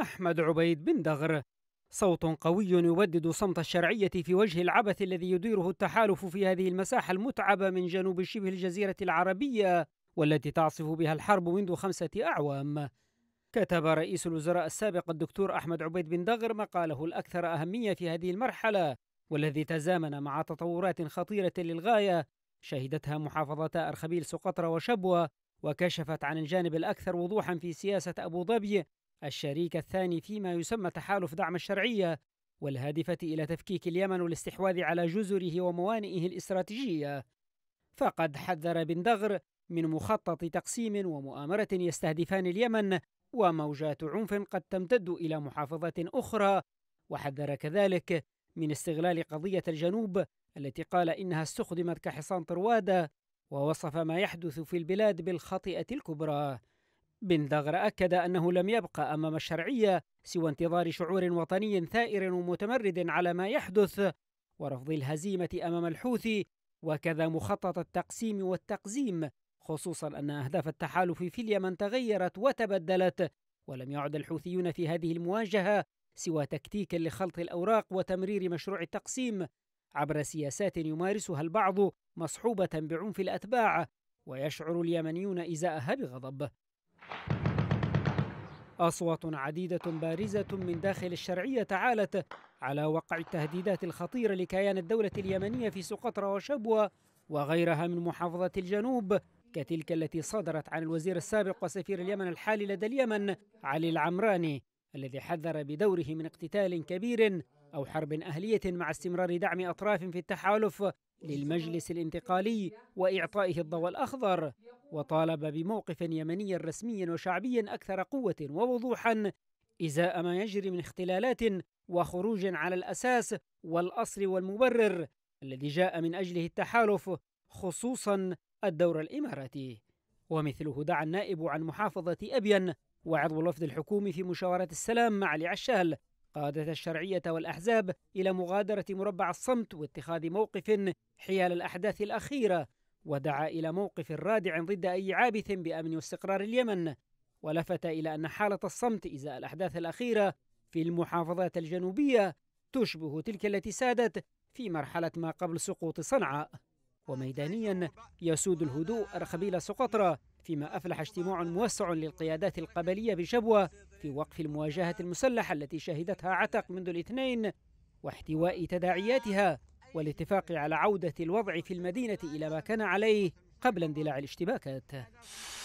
أحمد عبيد بن دغر. صوت قوي يودد صمت الشرعية في وجه العبث الذي يديره التحالف في هذه المساحة المتعبة من جنوب شبه الجزيرة العربية والتي تعصف بها الحرب منذ 5 أعوام. كتب رئيس الوزراء السابق الدكتور أحمد عبيد بن دغر مقاله الأكثر أهمية في هذه المرحلة، والذي تزامن مع تطورات خطيرة للغاية شهدتها محافظتا أرخبيل سقطرى وشبوة، وكشفت عن الجانب الأكثر وضوحا في سياسة أبو ظبي الشريك الثاني فيما يسمى تحالف دعم الشرعية، والهادفة إلى تفكيك اليمن والاستحواذ على جزره وموانئه الاستراتيجية. فقد حذر بن دغر من مخطط تقسيم ومؤامرة يستهدفان اليمن وموجات عنف قد تمتد إلى محافظات أخرى، وحذر كذلك من استغلال قضية الجنوب التي قال إنها استخدمت كحصان طروادة، ووصف ما يحدث في البلاد بالخطيئة الكبرى. بن دغر أكد أنه لم يبقى أمام الشرعية سوى انتظار شعور وطني ثائر ومتمرد على ما يحدث ورفض الهزيمة أمام الحوثي، وكذا مخطط التقسيم والتقزيم، خصوصا أن أهداف التحالف في اليمن تغيرت وتبدلت، ولم يعد الحوثيون في هذه المواجهة سوى تكتيكا لخلط الأوراق وتمرير مشروع التقسيم عبر سياسات يمارسها البعض مصحوبة بعنف الأتباع، ويشعر اليمنيون إزاءها بغضب. أصوات عديدة بارزة من داخل الشرعية تعالت على وقع التهديدات الخطيرة لكيان الدولة اليمنية في سقطرى وشبوة وغيرها من محافظات الجنوب، كتلك التي صدرت عن الوزير السابق وسفير اليمن الحالي لدى اليمن علي العمراني، الذي حذر بدوره من اقتتال كبير أو حرب أهلية مع استمرار دعم أطراف في التحالف للمجلس الانتقالي وإعطائه الضوء الأخضر، وطالب بموقف يمني رسمي وشعبي أكثر قوة ووضوحا إزاء ما يجري من اختلالات وخروج على الأساس والأصل والمبرر الذي جاء من أجله التحالف، خصوصا الدور الإماراتي. ومثله دعا النائب عن محافظة أبين وعضو الوفد الحكومي في مشاورات السلام علي عشال قادة الشرعية والأحزاب إلى مغادرة مربع الصمت واتخاذ موقف حيال الأحداث الأخيرة، ودعا إلى موقف رادع ضد أي عابث بأمن واستقرار اليمن، ولفت إلى أن حالة الصمت إزاء الأحداث الأخيرة في المحافظات الجنوبية تشبه تلك التي سادت في مرحلة ما قبل سقوط صنعاء. وميدانيا يسود الهدوء أرخبيل سقطرى، فيما أفلح اجتماع موسع للقيادات القبلية بشبوة في وقف المواجهة المسلحة التي شهدتها عتق منذ الاثنين واحتواء تداعياتها، والاتفاق على عودة الوضع في المدينة إلى ما كان عليه قبل اندلاع الاشتباكات.